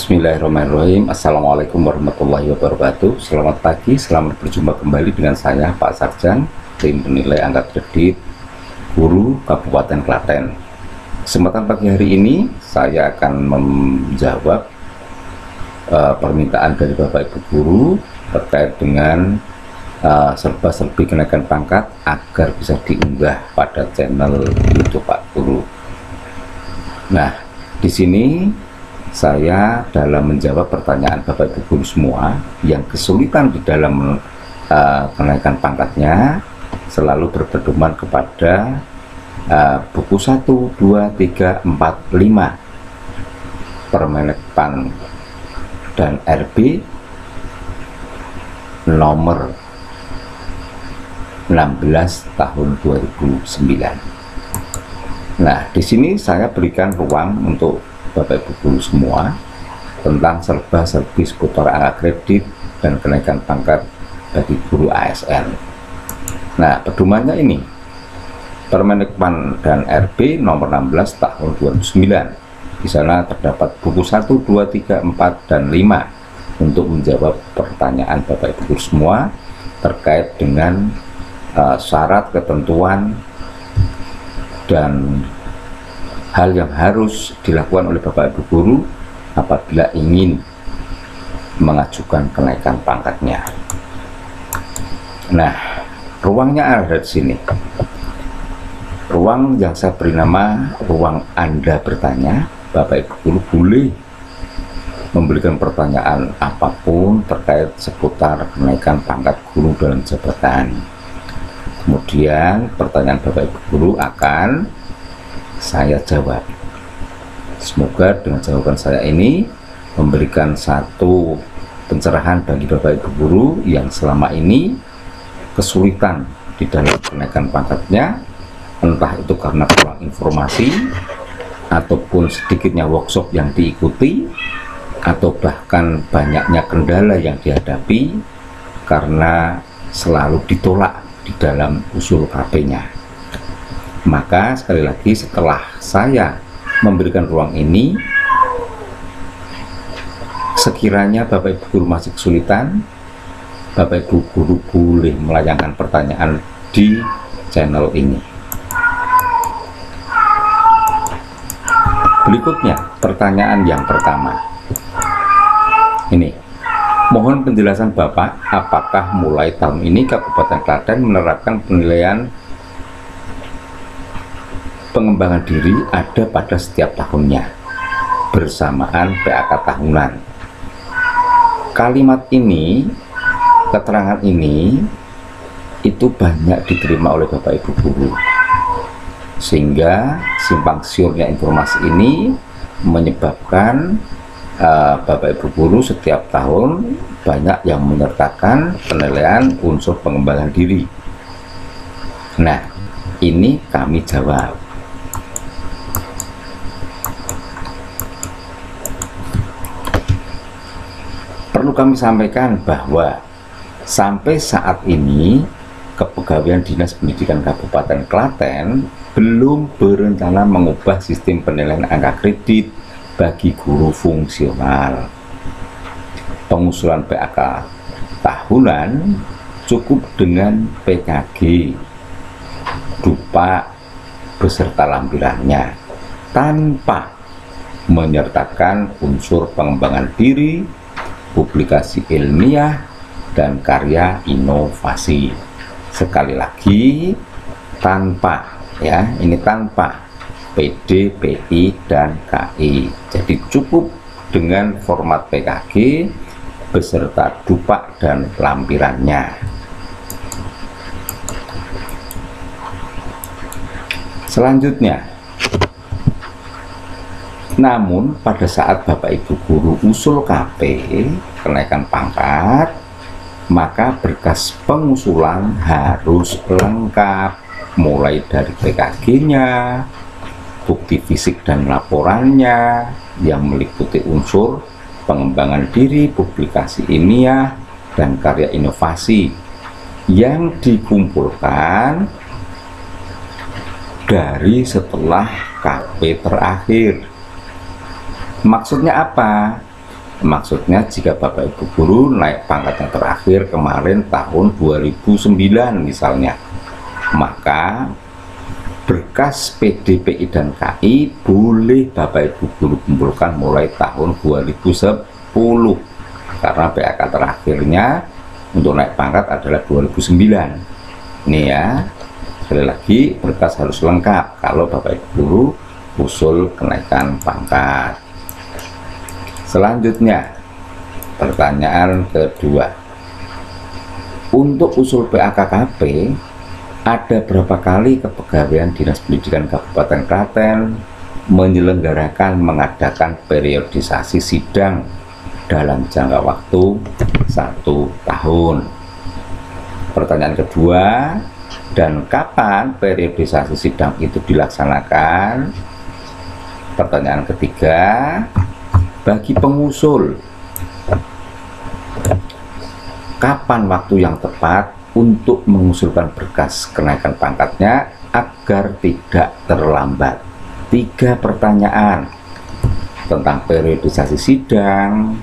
Bismillahirrahmanirrahim. Assalamualaikum warahmatullahi wabarakatuh. Selamat pagi, selamat berjumpa kembali dengan saya Pak Sarjan, tim penilai angkat kredit guru Kabupaten Klaten. Kesempatan pagi hari ini saya akan menjawab permintaan dari Bapak Ibu guru terkait dengan serba-serbi kenaikan pangkat agar bisa diunggah pada channel YouTube Pak Guru. Nah, di sini saya dalam menjawab pertanyaan Bapak Ibu guru semua yang kesulitan di dalam kenaikan pangkatnya selalu berpedoman kepada buku 1, 2, 3, 4, 5 Permenpan dan RB nomor 16 tahun 2009. Nah, di sini saya berikan ruang untuk Bapak Ibu guru semua tentang serba-serbi seputar angka kredit dan kenaikan pangkat bagi guru ASN. Nah, pedomannya ini Permenpan dan RB nomor 16 tahun 2009. Di sana terdapat buku 1, 2, 3, 4, dan 5 untuk menjawab pertanyaan Bapak Ibu guru semua terkait dengan syarat, ketentuan, dan hal yang harus dilakukan oleh Bapak Ibu guru apabila ingin mengajukan kenaikan pangkatnya. Nah, ruangnya ada di sini. Ruang yang saya beri nama ruang Anda bertanya. Bapak Ibu guru boleh memberikan pertanyaan apapun terkait seputar kenaikan pangkat guru dalam jabatan. Kemudian pertanyaan Bapak Ibu guru akan saya jawab. Semoga dengan jawaban saya ini memberikan satu pencerahan bagi Bapak Ibu guru yang selama ini kesulitan di dalam kenaikan pangkatnya, entah itu karena kurang informasi ataupun sedikitnya workshop yang diikuti atau bahkan banyaknya kendala yang dihadapi karena selalu ditolak di dalam usul KP-nya. Maka sekali lagi, setelah saya memberikan ruang ini, sekiranya Bapak Ibu guru masih kesulitan, Bapak Ibu guru boleh melayangkan pertanyaan di channel ini. Berikutnya pertanyaan yang pertama ini, mohon penjelasan Bapak, apakah mulai tahun ini Kabupaten Klaten menerapkan penilaian pengembangan diri ada pada setiap tahunnya bersamaan PAK tahunan. Kalimat ini, keterangan ini, itu banyak diterima oleh Bapak Ibu guru, sehingga simpang siurnya informasi ini menyebabkan Bapak Ibu guru setiap tahun banyak yang menyertakan penilaian unsur pengembangan diri. Nah, ini kami jawab. Perlu kami sampaikan bahwa sampai saat ini Kepegawaian Dinas Pendidikan Kabupaten Klaten belum berencana mengubah sistem penilaian angka kredit bagi guru fungsional. Pengusulan PAK tahunan cukup dengan PKG, DUPAK beserta lampirannya, tanpa menyertakan unsur pengembangan diri, publikasi ilmiah, dan karya inovasi. Sekali lagi, tanpa, ya, ini tanpa PD, PI, dan KI. Jadi cukup dengan format PKG beserta dupak dan lampirannya. Selanjutnya, namun pada saat Bapak Ibu guru usul KP kenaikan pangkat, maka berkas pengusulan harus lengkap, mulai dari PKG-nya, bukti fisik dan laporannya yang meliputi unsur pengembangan diri, publikasi ilmiah, dan karya inovasi yang dikumpulkan dari setelah KP terakhir. Maksudnya apa? Maksudnya jika Bapak Ibu guru naik pangkat yang terakhir kemarin tahun 2009 misalnya, maka berkas PDPI dan KI boleh Bapak Ibu guru kumpulkan mulai tahun 2010, karena PAK terakhirnya untuk naik pangkat adalah 2009. Ini ya, sekali lagi berkas harus lengkap kalau Bapak Ibu guru usul kenaikan pangkat. Selanjutnya, pertanyaan kedua. Untuk usul PAK KP, ada berapa kali Kepegawaian Dinas Pendidikan Kabupaten Klaten menyelenggarakan mengadakan periodisasi sidang dalam jangka waktu 1 tahun? Pertanyaan kedua, dan kapan periodisasi sidang itu dilaksanakan? Pertanyaan ketiga, bagi pengusul, kapan waktu yang tepat untuk mengusulkan berkas kenaikan pangkatnya agar tidak terlambat? 3 pertanyaan tentang periodisasi sidang,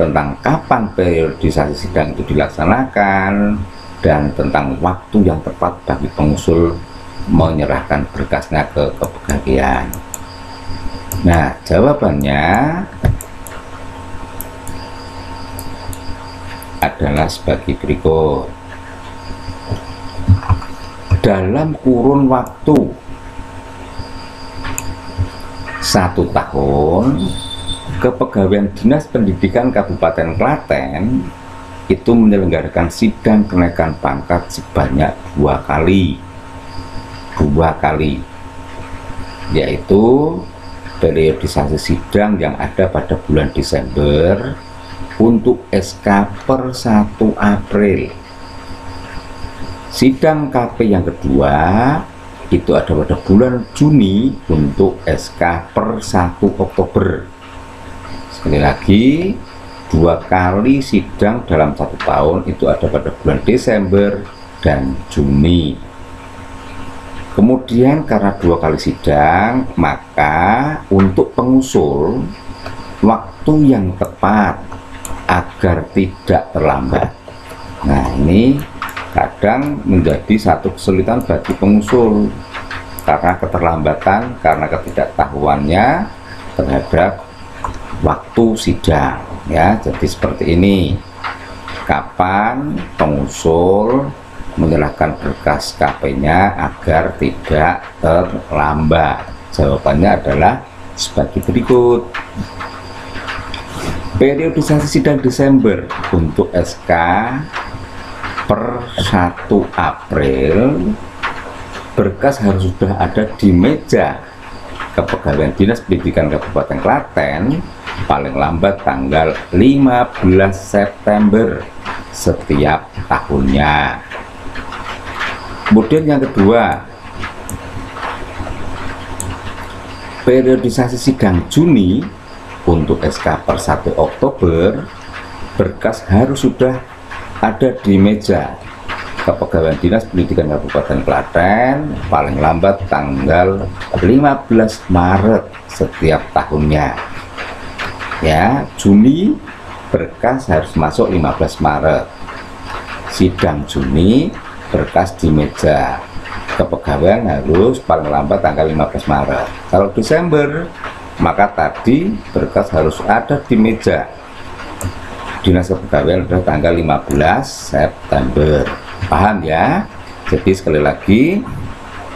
tentang kapan periodisasi sidang itu dilaksanakan, dan tentang waktu yang tepat bagi pengusul menyerahkan berkasnya ke kepegawaian. Nah, jawabannya adalah sebagai berikut. Dalam kurun waktu 1 tahun, Kepegawaian Dinas Pendidikan Kabupaten Klaten itu menyelenggarakan sidang kenaikan pangkat sebanyak 2 kali, yaitu periodisasi sidang yang ada pada bulan Desember untuk SK per 1 April. Sidang KP yang kedua itu ada pada bulan Juni untuk SK per 1 Oktober. Sekali lagi, 2 kali sidang dalam 1 tahun itu ada pada bulan Desember dan Juni. Kemudian karena 2 kali sidang, maka untuk pengusul waktu yang tepat agar tidak terlambat. Nah, ini kadang menjadi satu kesulitan bagi pengusul karena keterlambatan, karena ketidaktahuannya terhadap waktu sidang, ya. Jadi seperti ini, kapan pengusul menyerahkan berkas KP-nya agar tidak terlambat? Jawabannya adalah sebagai berikut. Periodisasi sidang Desember untuk SK per 1 April, berkas harus sudah ada di meja Kepegawaian Dinas Pendidikan Kabupaten Klaten paling lambat tanggal 15 September setiap tahunnya. Kemudian yang kedua, periodisasi sidang Juni untuk SK per 1 Oktober, berkas harus sudah ada di meja Kepegawaian Dinas Pendidikan Kabupaten Klaten paling lambat tanggal 15 Maret setiap tahunnya. Ya, Juni berkas harus masuk 15 Maret. Sidang Juni berkas di meja Kepegawaian harus paling lambat tanggal 15 Maret. Kalau Desember, maka tadi berkas harus ada di meja Dinas Kepegawaian pada tanggal 15 September. Paham ya? Jadi sekali lagi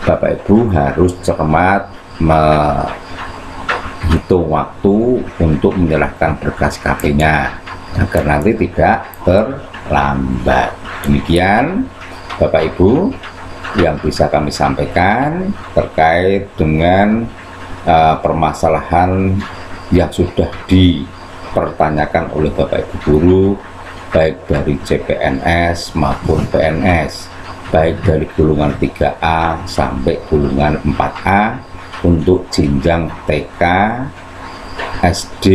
Bapak Ibu harus cermat menghitung waktu untuk menyerahkan berkas KP-nya agar nanti tidak terlambat. Demikian Bapak Ibu yang bisa kami sampaikan terkait dengan permasalahan yang sudah dipertanyakan oleh Bapak Ibu guru, baik dari CPNS maupun PNS, baik dari golongan 3A sampai golongan 4A untuk jenjang TK, SD,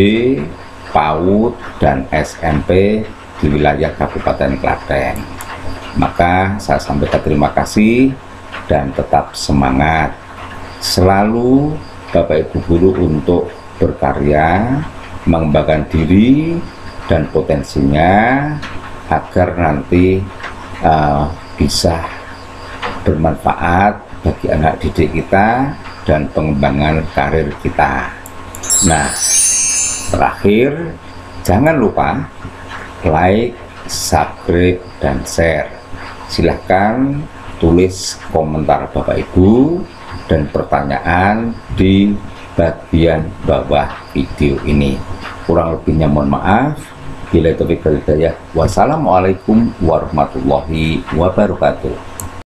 PAUD dan SMP di wilayah Kabupaten Klaten. Maka saya sampaikan terima kasih dan tetap semangat selalu Bapak Ibu guru untuk berkarya mengembangkan diri dan potensinya agar nanti bisa bermanfaat bagi anak didik kita dan pengembangan karir kita. Nah, terakhir, jangan lupa like, subscribe, dan share. Silahkan tulis komentar Bapak Ibu dan pertanyaan di bagian bawah video ini. Kurang lebihnya mohon maaf. Wassalamualaikum warahmatullahi wabarakatuh.